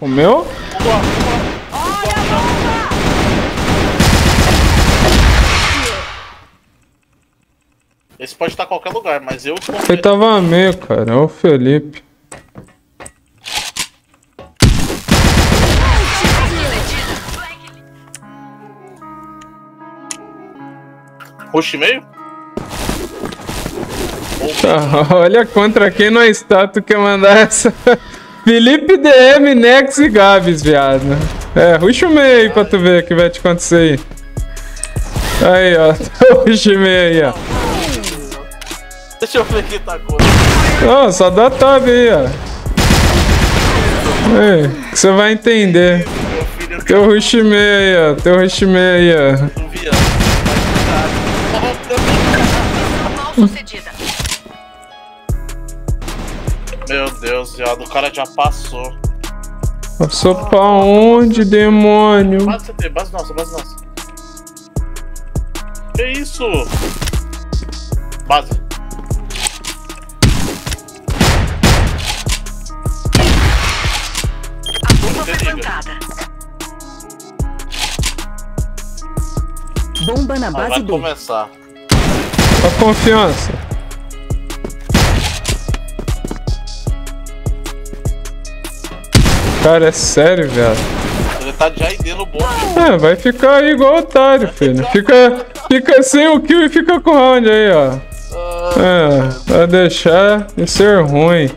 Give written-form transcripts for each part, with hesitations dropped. O meu? Olha a bomba! Esse pode estar em qualquer lugar, mas eu... Ele tava a meio, cara. Ô, Felipe. Rush meio? Olha contra quem não está, tu quer mandar essa... Felipe DM, Nex e Gabs, viado. É, rush meio aí pra tu ver o que vai te acontecer aí. Aí, ó. Rush meio aí, ó. Deixa eu ver que tá coisa. Não, só dá tab aí, ó. Ei, que você vai entender. Teu rush meio aí, ó. Teu rush meio aí, ó. Meu Deus, viado, o cara já passou. Passou pra onde, demônio? Base CT, base nossa, base nossa. Que isso? Base. A bomba foi plantada. Bomba na base. Vai começar. Só confiança. Cara, é sério, velho. Ele tá já ideando o bom. É, vai ficar aí igual otário, filho. Fica sem o kill e fica com o round aí, ó. É, vai deixar e ser ruim.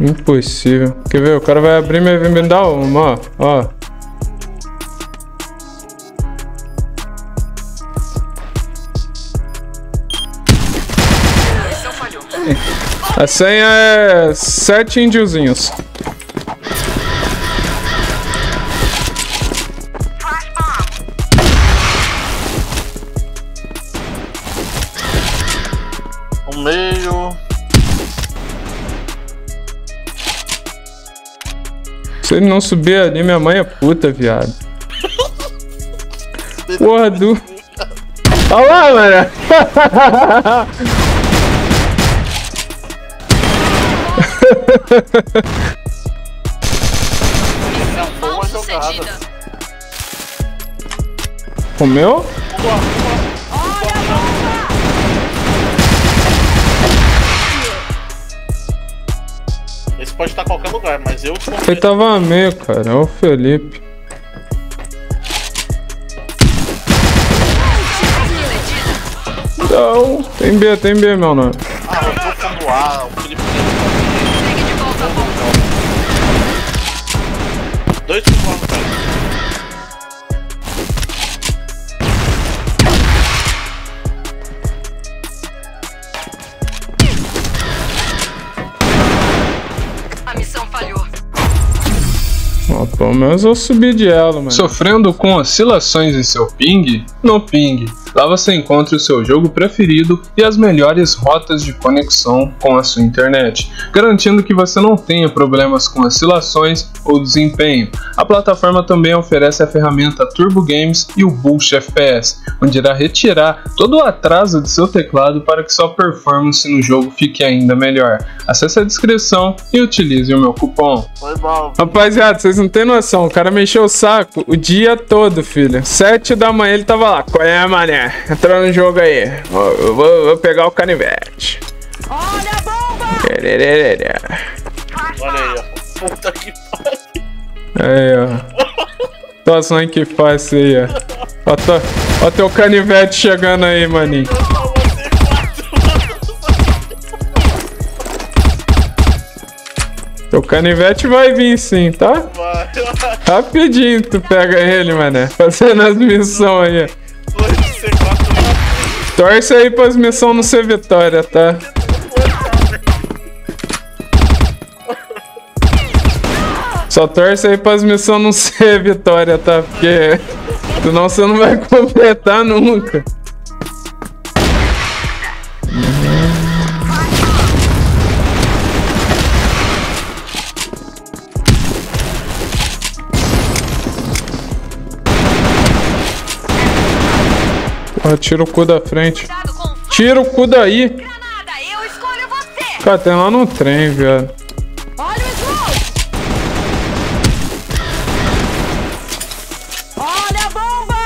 Impossível. Quer ver? O cara vai abrir e me dar uma, ó. A senha é 7 índiozinhos. O meio... Se ele não subir ali, minha mãe é puta, viado. Porra do... Olha lá, mano. O meu? Esse pode estar em qualquer lugar, mas eu... Ele tava a meio, cara. Ô, Felipe. Não. Tem B, meu nome. Ah, eu tô ficando A. O Felipe... Segue de volta a bomba. 2 segundos, pelo menos eu subi de elo, mano. Sofrendo com oscilações em seu ping? No Ping. Lá você encontra o seu jogo preferido e as melhores rotas de conexão com a sua internet, garantindo que você não tenha problemas com oscilações ou desempenho. A plataforma também oferece a ferramenta Turbo Games e o Boost FPS, onde irá retirar todo o atraso de seu teclado para que sua performance no jogo fique ainda melhor. Acesse a descrição e utilize o meu cupom. Foi bom. Rapaziada, vocês não têm noção, o cara mexeu o saco o dia todo, filho. 7 da manhã ele tava lá. Qual é, mané? Entra no jogo aí. Vou pegar o canivete. Olha a bomba! Olha aí, ó. Puta que pariu. Aí, ó. Tozinho que faz isso aí, ó. Ó teu canivete chegando aí, maninho. Teu canivete vai vir sim, tá? Rapidinho tu pega ele, mané. Fazendo as missões aí. Torce aí para as missões não ser vitória, tá? Só torce aí para as missões não ser vitória, tá? Porque senão você não vai completar nunca. Ah, tira o cu da frente. Tira o cu daí. Granada, eu escolho você. Cara, tem lá no trem, velho. Olha o Olha a bomba.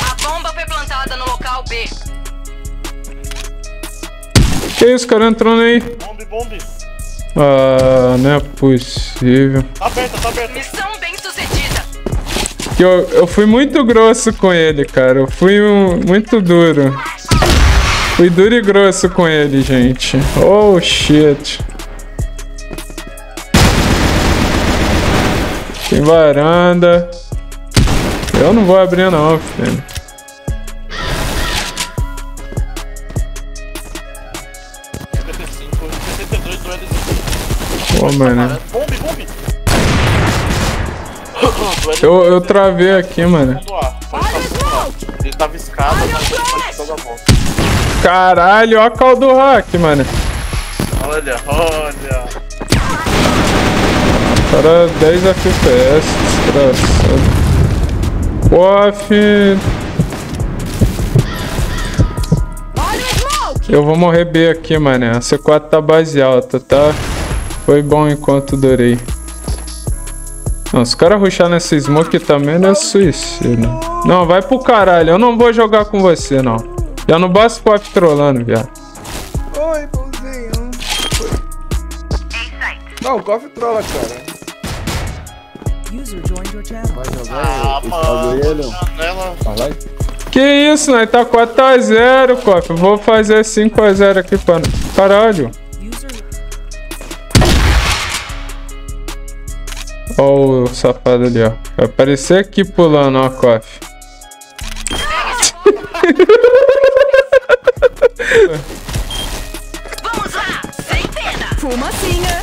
A bomba foi plantada no local B. Que isso, cara entrando aí? Bombe, bombe. Ah, não é possível. Tá aberta, tá aberta. Missão bem sucedida. Eu fui muito grosso com ele, cara. Eu fui muito duro. Fui duro e grosso com ele, gente. Oh, shit. Tem varanda. Eu não vou abrir não, filho. Oh, mano. Eu travei aqui, mano. Ele tava escado. Caralho, olha a call do hack, mano. Olha, olha. Cara, 10 FPS, desgraçado. Pô, filho. Eu vou morrer B aqui, mano. A C4 tá base alta, tá? Foi bom enquanto durei. Não, os caras rushar nesse smoke também não é suicídio. Não, vai pro caralho. Eu não vou jogar com você, não. Já não basta o pop trolando, viado. Oi, pãozinho. Não, o Coffee trola, cara. Vai jogar, ah, mano. Que isso, né? Tá 4x0, Coffee. Vou fazer 5x0 aqui pra... Caralho. Ó o safado ali, ó. Vai aparecer aqui pulando, ó, Coffee. Vamos lá, sem pena. Fumacinha.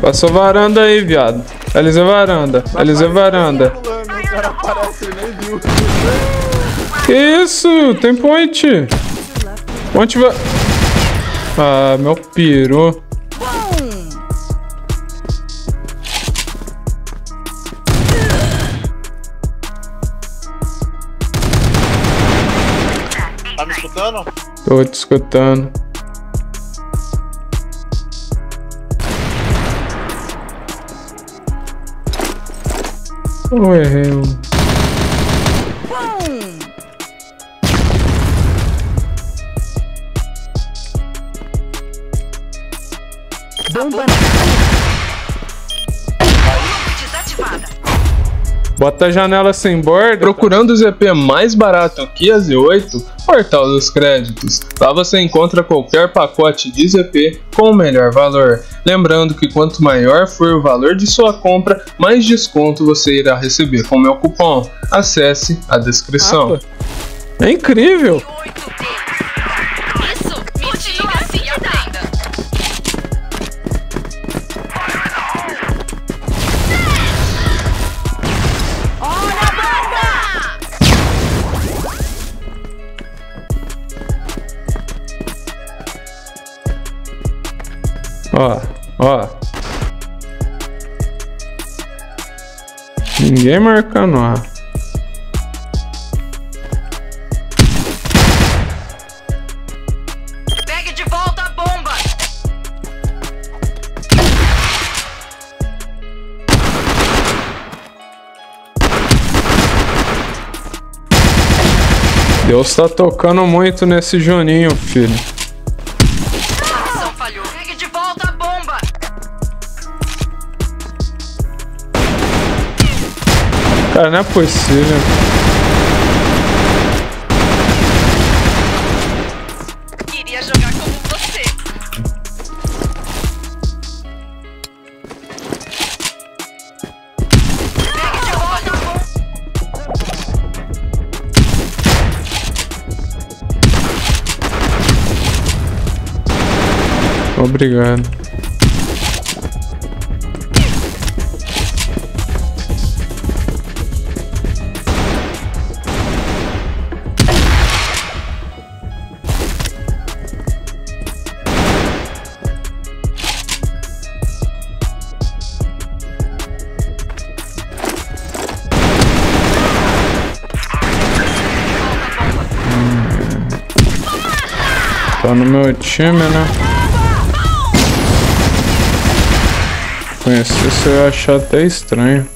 Passou varanda aí, viado. Eles é varanda. Eles é varanda. O cara aparece, nem viu. Que isso? Tem point. Onde vai? Ah, meu peru. Tá me escutando? Tô te escutando. Eu errei. Bomba desativada. Bota a janela sem borda. Procurando o ZP mais barato que a Z8, Portal dos Créditos. Lá você encontra qualquer pacote de ZP com o melhor valor. Lembrando que quanto maior for o valor de sua compra, mais desconto você irá receber com o meu cupom. Acesse a descrição. É incrível! Ó, ó. Ninguém marcando, ó. Pegue de volta a bomba. Deus tá tocando muito nesse Juninho, filho. Cara, não é possível. Obrigado. Tô no meu time, né? Conhecer isso eu ia achar até estranho.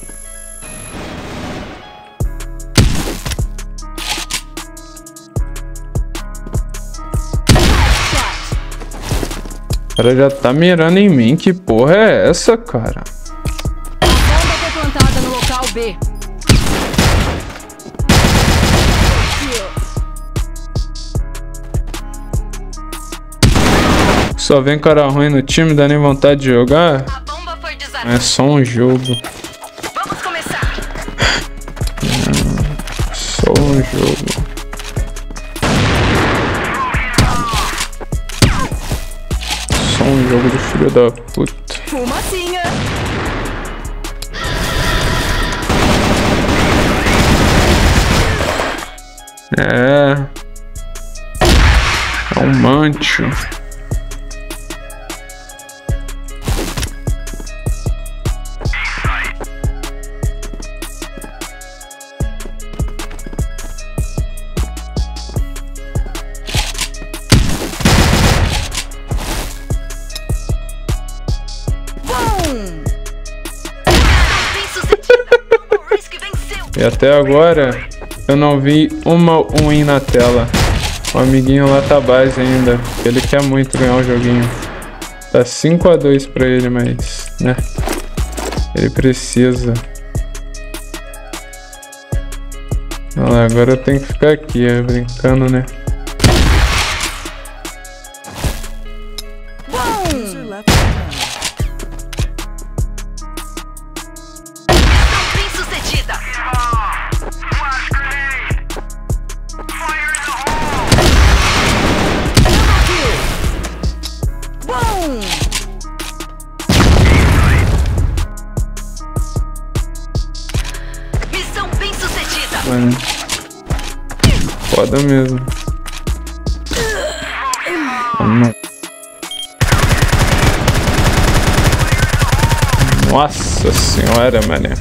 O cara já tá mirando em mim, que porra é essa, cara? Bomba foi plantada no local B. Só vem cara ruim no time, dá nem vontade de jogar. A bomba foi desarmada. É só um jogo. Vamos começar. Só um jogo. Só um jogo do filho da puta. Fumacinha. É um mancho. E até agora eu não vi uma win na tela. O amiguinho lá tá base ainda. Ele quer muito ganhar o joguinho. Tá 5-2 pra ele, mas, né? Ele precisa. Olha lá, agora eu tenho que ficar aqui, brincando, né? Mano, foda mesmo. Nossa senhora, mané.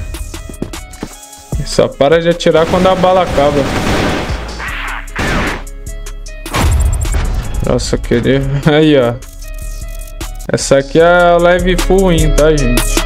Só para de atirar quando a bala acaba. Nossa, querido. Aí, ó. Essa aqui é a live full win, tá, gente?